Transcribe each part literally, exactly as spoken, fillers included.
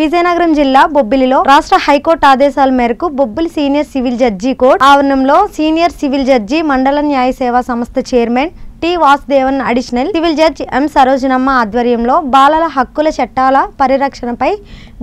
విజయనగరం జిల్లా బొబ్బిలిలో రాష్ట్ర హైకోర్టు ఆదేశాల మేరకు Bobbili senior civil judge court ఆవరణంలో సీనియర్ సివిల్ జడ్జి మండల న్యాయ సేవా సంస్థ chairman T Vasudevan additional civil judge M Sarojinamma ఆధ్వర్యంలో బాలల హక్కుల చట్టాల పరిరక్షణపై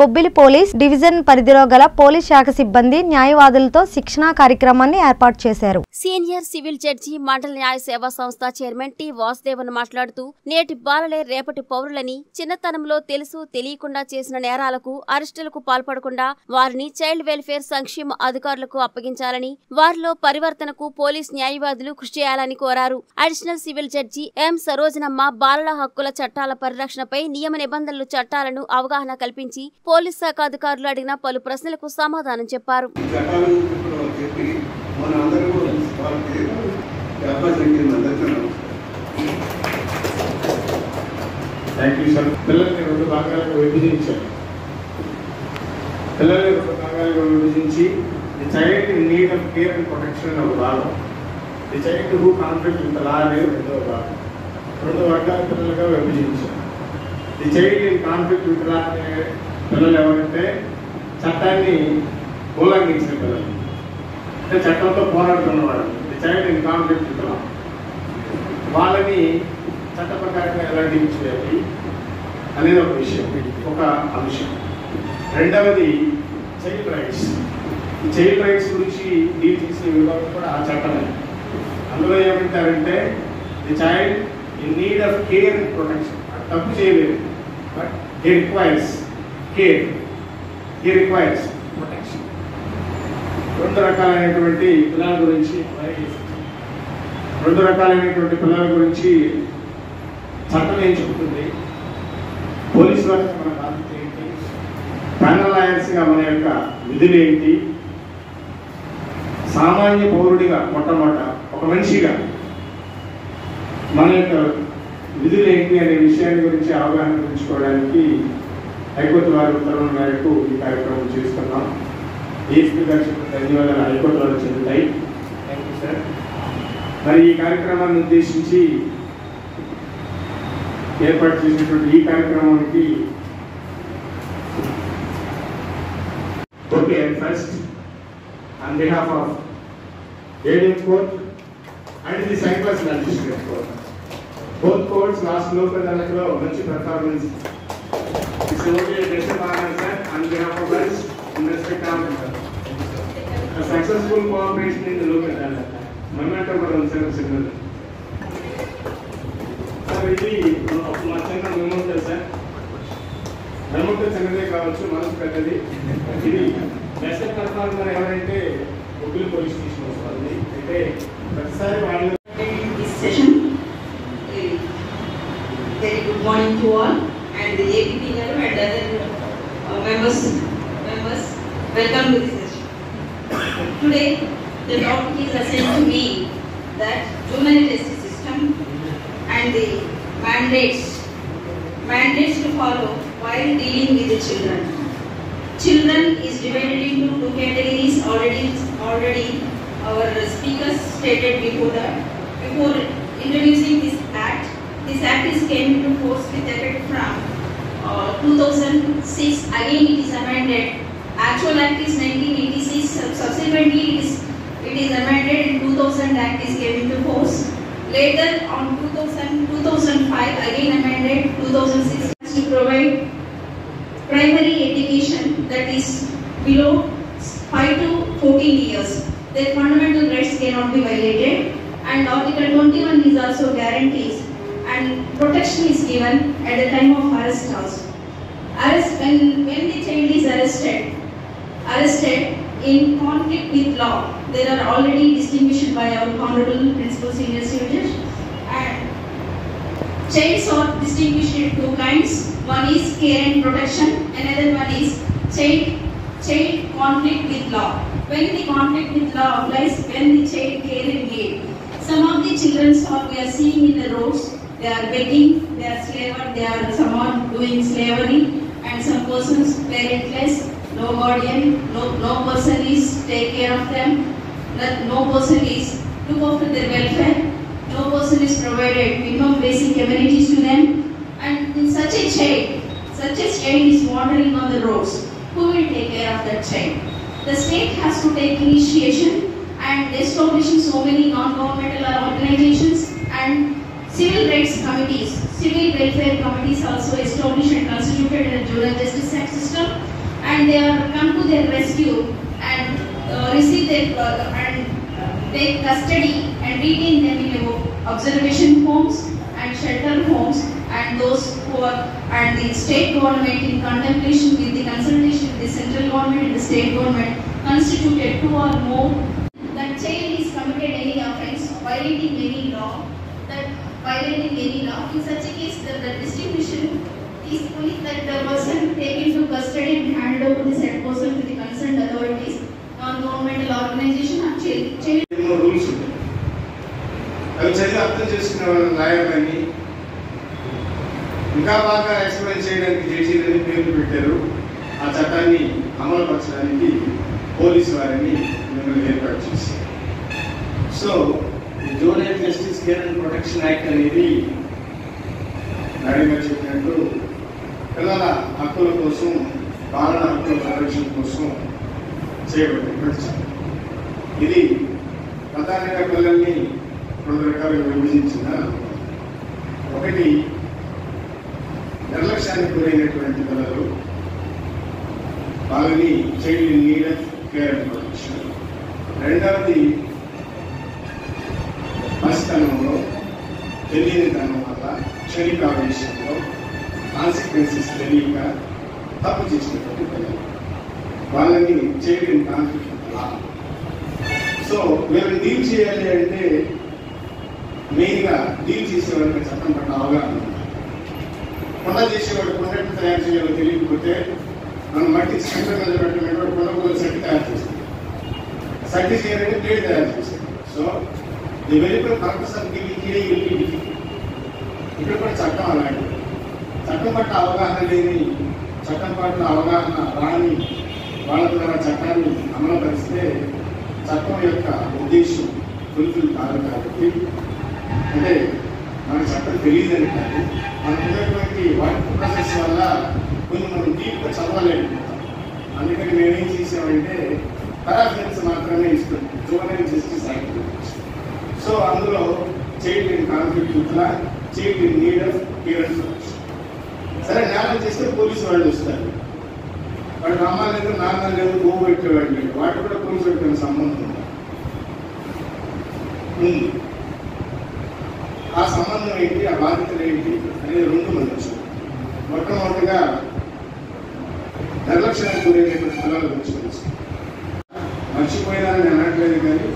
బొబ్బిలి పోలీస్ డివిజన్ పరిధిలో గల పోలీస్ శాఖ సిబ్బంది న్యాయవాదులతో శిక్షణా కార్యక్రమాన్ని ఏర్పాటు చేశారు. సీనియర్ సివిల్ జడ్జి మండల న్యాయ సేవా సంస్థ చైర్మన్ టీ వాసుదేవన్ మాట్లాడుతూ, నేటి బాలలే రేపటి పౌరులని, చిన్నతనంలో తెలుసు తెలియకుండా చేసిన నేరాలకు, అరెస్టులకు పాల్పడకుండా వారిని చైల్డ్ వెల్ఫేర్ సంక్షేమ అధికారులకు అప్పగించాలని, వారిలో పరివర్తనకు పోలీస్ న్యాయవాదులు కృషి చేయాలని కోరారు. Additional civil judge M Sarojanamma బాలల హక్కుల చట్టాల పరిరక్షణపై నియమ నిబంధనలు, చట్టాలను అవగాహన కల్పించి పోలీస్ శాఖ అధికారులు అడిగిన పలు ప్రశ్నలకు సమాధానం చెప్పారు. The child who conflicts with the law and the law. Rendu vargalu pillaluga vibhajincharru. The child in conflict with the law ane pillalu evarante chattanni uల్లంఘించిన పిల్లలు, అంటే చట్టంతో పోరాడుతున్న వాళ్ళు, the child in conflict with the law, వాళ్ళని చట్ట ప్రకారంగా ఎలా deal చేయాలి అనేది ఒక విషయం, ఒక అంశం. రెండవది చైల్డ్ రైట్స్. ఈ చైల్డ్ రైట్స్ గురించి డీల్ చేసే విభాగం కూడా ఆ చట్టమే. అందులో ఏమంటారంటే, the child in need of care and protection. తప్పు చేయలేదు, but he requires care, he requires protection. రెండు రకాలైనటువంటి పిల్లల గురించి రెండు రకాలైనటువంటి పిల్లల గురించి చట్టం ఏం చెబుతుంది, పోలీసు వారికి మన బాధ్యత ఏంటి, ప్యానల్ లాయర్స్గా మన యొక్క విధులు ఏంటి, సామాన్య పౌరుడిగా మొట్టమొదట ఒక మనిషిగా మన యొక్క విధులు ఏంటి అనే విషయాన్ని గురించి అవగాహన పెంచుకోవడానికి హైకోర్టు వారి ఉత్తర్వుల మేరకు ఈ కార్యక్రమం చేస్తున్నాం. ఈ స్పీకర్షిప్ ధన్యవాదాలు హైకోర్టు వారు చెందుతాయి. Thank you sir. మరి ఈ కార్యక్రమాన్ని ఉద్దేశించి ఏర్పాటు చేసినటువంటి ఈ కార్యక్రమానికి okay first on behalf of A D M Court and the Cyprus Magistrate Court. Both courts last local level manchi performance. This is only a testimony sir on behalf of us in respect of a successful cooperation in the local level. Momentum for sir signal. Sir, really of my channel momentum sir. Momentum channel kavachu manasu pettadi. Really message కర్తారు ఎవరైతే Bobbili police station వస్తుంది, అయితే ప్రతిసారి వాళ్ళు this session. Very good morning to all and ABP గారు and other members members welcome to this session. Today the topic is assigned to me that human justice system and the mandates mandates to follow while dealing with the children. Children is divided into two categories. Already, already, our speakers stated before that. Before introducing this act, this act is came into force with effect from uh, two thousand six. Again, it is amended. Actual act is nineteen eighty-six. Subsequently, it is it is amended in two thousand. Act is came into force. Later, on two thousand, two thousand five, again amended. two thousand six to provide primary education, that is below five to fourteen years, their fundamental rights cannot be violated, and Article twenty-one is also guarantees and protection is given at the time of arrest also. Arrest when when the child is arrested, arrested in conflict with law, there are already distinguished by our honorable principal senior civil judge. And childs are distinguished in two kinds. One is care and protection, another one is child, child conflict with law. When the conflict with law applies, when the child care is made. Some of the children are, we are seeing in the roads, they are begging, they are slavery, they are someone doing slavery, and some persons parentless, no guardian, no, no person is take care of them, no person is look after their welfare, no person is provided minimum basic amenities to them. And in such a child, Such a child is wandering on the roads. Who will take care of that child? The state has to take initiation and establishing so many non-governmental organizations and civil rights committees, civil welfare committees also established and constituted in the Juvenile Justice Act system, and they are come to their rescue and uh, receive their uh, and uh, take custody and retain them in observation homes and shelter homes. And those who are, and the state government in contemplation with the consultation with the central government and the state government constituted two or more. That child is committed any offence, violating any law, that violating any law. In such a case, the, the distinction is only that the person taken to custody and handed over the said person to the concerned authorities, non-governmental organisation or child. Child. I will tell you after just live money. ఇంకా బాగా explain చేయడానికి జేసీలని పేర్లు పెట్టారు. ఆ చట్టాన్ని అమలుపరచడానికి police వారిని మిమ్మల్ని ఏర్పాటు చేశారు. So junior justice care and protection act అనేది నడిమ చెప్పినట్టు పిల్లల హక్కుల కోసం, బాలల హక్కుల సంరక్షణ కోసం చేయబడినటువంటి చట్టం. ఇది ప్రధానంగా పిల్లల్ని రెండు రకాలుగా విభజించిన, ఒకటి నిర్లక్ష్యానికి గురైనటువంటి పిల్లలు, వాళ్ళని child in need of care and protection. రెండవది మసితనంలో తెలియని తనం వల్ల క్షణిక ఆవేశంలో కాన్సిక్వెన్సెస్ తెలియక తప్పు చేసినటువంటి పిల్లలు, వాళ్ళని child in conflict law. So వీళ్ళని డీల్ చేయాలి అంటే మెయిన్గా డీల్ చేసే వాళ్ళకి చట్టం పట్ల అవగాహన, కొండ చేసేవాడు కొండను తయారు చేయాలో తెలియకపోతే మనం మట్టి సెంటర్ మీద పెట్టినటువంటి కొండగోలు సెట్ తయారు చేస్తాం, సడ్డి చేయాలంటే ప్లేట్ తయారు చేస్తాం. So the very purpose of giving here will be difficult. ఇక్కడ కూడా చట్టం అలాంటిది. చట్టం పట్ల అవగాహన లేని, చట్టం పట్ల అవగాహన రాని వాళ్ళ ద్వారా చట్టాన్ని అమలుపరిస్తే చట్టం యొక్క ఉద్దేశం ఫుల్ఫిల్ కాదు. కాబట్టి అంటే మనకు చట్టం తెలియదని కాదు, మనకు ఉన్నటువంటి వాటి ప్రాసెస్ వల్ల కొంచెం మనం డీప్గా చదవలేకపోతాం. అందుకని మేమేం చేసామంటే పరాఫరెన్స్ మాత్రమే ఇస్తాం జూనియర్ జస్టిస్ యాక్ట్. సో అందులో చైల్డ్ ఇన్ కాన్ఫ్లిక్ట్ ఇట్లా, child in need of care. సరే, నేరం చేస్తే పోలీసు వాళ్ళు వస్తారు, వాడు రమ్మాలేదు, నాన్న లేదు, గోవు పెట్టేవాడు లేదు, వాటి కూడా పోలీసు వాళ్ళకి సంబంధం ఉంది. ఆ సంబంధం ఏంటి, ఆ బాధ్యతలు ఏంటి అనేది రెండు మంది వచ్చాయి. మొట్టమొదటిగా నిర్లక్ష్యానికి గురైనటువంటి పిల్లల గురించి తెలుస్తుంది. మర్చిపోయినారని అనట్లేదు, కానీ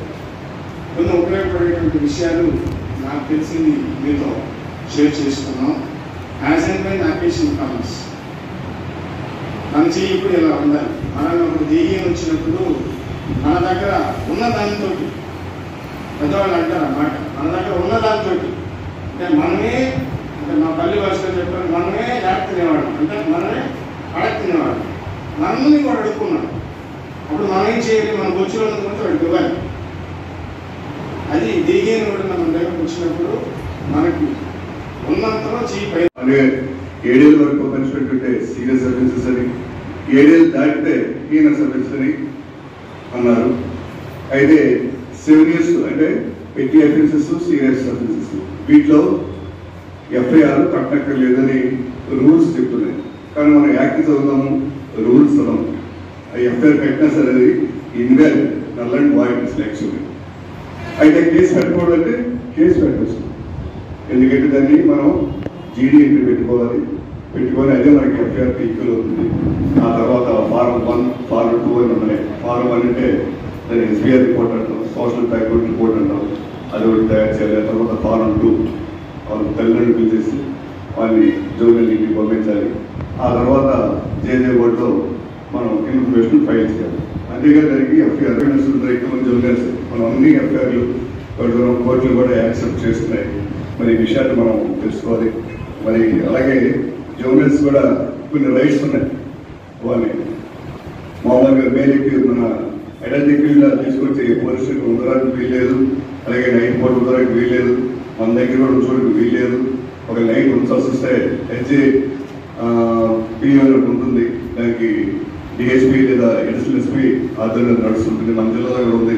కొన్ని ఉపయోగపడేటువంటి విషయాలు నాకు తెలిసింది మీతో షేర్ చేసుకున్నాం. As and by occasion comes, మన చెయ్యి ఇప్పుడు ఇలా ఉండాలి, మనల్ని ఒక ధైర్యం వచ్చినప్పుడు మన దగ్గర ఉన్న దానితో, పెద్దవాళ్ళు అంటారు అన్నమాట, మన దగ్గర ఉన్న దానితో అంటే మనమే, అంటే మా పల్లె భాషలో చెప్పారు, మనమే యాక్ తినేవాడు, అంటే మనమే అడగ తినేవాడు, మనల్ని కూడా అడుక్కున్నాడు. అప్పుడు మనం ఏం చేయాలి, మనకు వచ్చినందుకు వాడికి ఇవ్వాలి. అది దిగిన కూడా మన దగ్గరకు వచ్చినప్పుడు మనకి ఉన్నంతలో చేయి. అంటే ఏడేళ్ళ వరకు పనిష్మెంట్ ఉంటే సీనియర్ సర్వీసెస్ అని, ఏడేళ్ళు దాటితే సీనియర్ సర్వీస్ అని అన్నారు. అయితే సెవెన్ ఇయర్స్ అంటే పెట్టి అఫెన్సెస్, సీరియస్ అఫెన్సెస్, వీటిలో ఎఫ్ఐఆర్ కట్టక్కర్లేదని రూల్స్ చెప్తున్నాయి. కానీ మనం యాక్ట్ చదువుతాము, రూల్స్ చదవము. ఎఫ్ఐఆర్ కట్టినా సరే అది ఇన్వాల్, నల్ అండ్ వాయిడ్ యాక్చువల్లీ. అయితే కేసు పెట్టుకోవడం అంటే కేసు పెట్టచ్చు, ఎందుకంటే దాన్ని మనం జీడీ ఎంట్రీ పెట్టుకోవాలి, పెట్టుకొని అదే మనకి ఎఫ్ఐఆర్ ఈక్వల్ అవుతుంది. ఆ తర్వాత ఫారం వన్, ఫారం టూ అని ఉన్నాయి. ఫారం వన్ అంటే దాన్ని ఎస్బీఆర్ రిపోర్ట్ అంటాం, సోషల్ బ్యాక్వర్డ్ రిపోర్ట్ అంటాం, అది ఒకటి తయారు చేయాలి. తర్వాత ఫారం టూ, వాళ్ళు తల్లిదండ్రులు పిలిచేసి వాళ్ళని జోనల్ ఇంటికి పంపించాలి. ఆ తర్వాత జేజే బోర్డులో మనం ఇన్ఫర్మేషన్ ఫైల్ చేయాలి. అంతేకాదు దానికి ఎఫ్ఐఆర్ రైతులు జోనల్స్, మనం అన్ని ఎఫ్ఐఆర్లు కోర్టులు కూడా యాక్సెప్ట్ చేస్తున్నాయి. మరి ఈ విషయాన్ని మనం తెలుసుకోవాలి. మరి అలాగే జోనల్స్ కూడా కొన్ని రైట్స్ ఉన్నాయి. వాళ్ళని మామూలుగా మేలికి మన ఎడల్టీ ఫీల్డ్ తీసుకొచ్చి పోలీసులకు ఉండడానికి వీల్లేదు, అలాగే నైట్ పూట ఉండడానికి వీల్లేదు, మన దగ్గర కూడా ఉంచడానికి వీల్లేదు. ఒక నైట్ ఉంచాల్సి వస్తే హెచ్ఏ D H P లేదా ఎడిషనల్ ఎస్పీ ఆధ్వర్యంలో నడుస్తుంటుంది. మన జిల్లాలో కూడా ఉంది.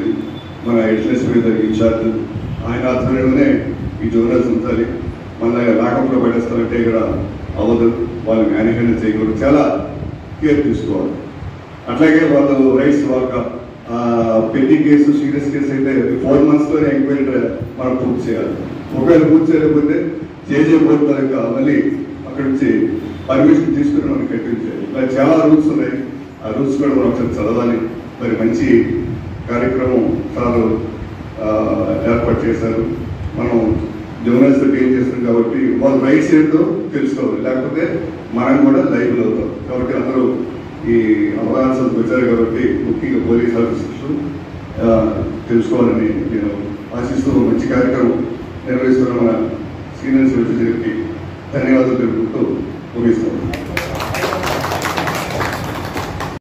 మన ఎడిషనల్ ఎస్పీ ఇన్ఛార్జ్ ఆయన ఆధ్వర్యంలోనే ఈ జోనల్స్ ఉంచాలి. మన లాకప్లో పడేస్తారంటే ఇక్కడ అవ్వదు, వాళ్ళు మేనేజ్మెంట్ చేయకూడదు, చాలా కేర్ తీసుకోవాలి. అట్లాగే వాళ్ళు రైట్స్ వాక పెండింగ్ కేసు సీరియస్ కేసు అయితే ఫోర్ మంత్స్లోనే ఎంక్వైరీ మనం పూర్తి చేయాలి. ఒకవేళ పూర్తి చేయలేకపోతే చేయకపోతే కనుక మళ్ళీ అక్కడి నుంచి పర్మిషన్ తీసుకుని మనం కట్టించాలి. ఇలా చాలా రూల్స్ ఉన్నాయి. ఆ రూల్స్ కూడా మనం ఒకసారి చదవాలి. మరి మంచి కార్యక్రమం సార్ ఏర్పాటు చేశారు. మనం జర్నలిస్ట్లకు ఏం చేస్తున్నాం కాబట్టి వాళ్ళ రైట్స్ ఏంటో తెలుసుకోవాలి, లేకపోతే మనం కూడా లైబుల్ అవుతాం. కాబట్టి అందరూ ఈ అవగాహనకు వచ్చారు కాబట్టి ముఖ్యంగా పోలీస్ ఆఫీసర్స్ తెలుసుకోవాలని నేను ఆశిస్తూ మంచి కార్యక్రమం నిర్వహిస్తున్న మన సీనియర్ సిటిజన్కి ధన్యవాదాలు తెలుపుకుంటూ ముగిస్తాను.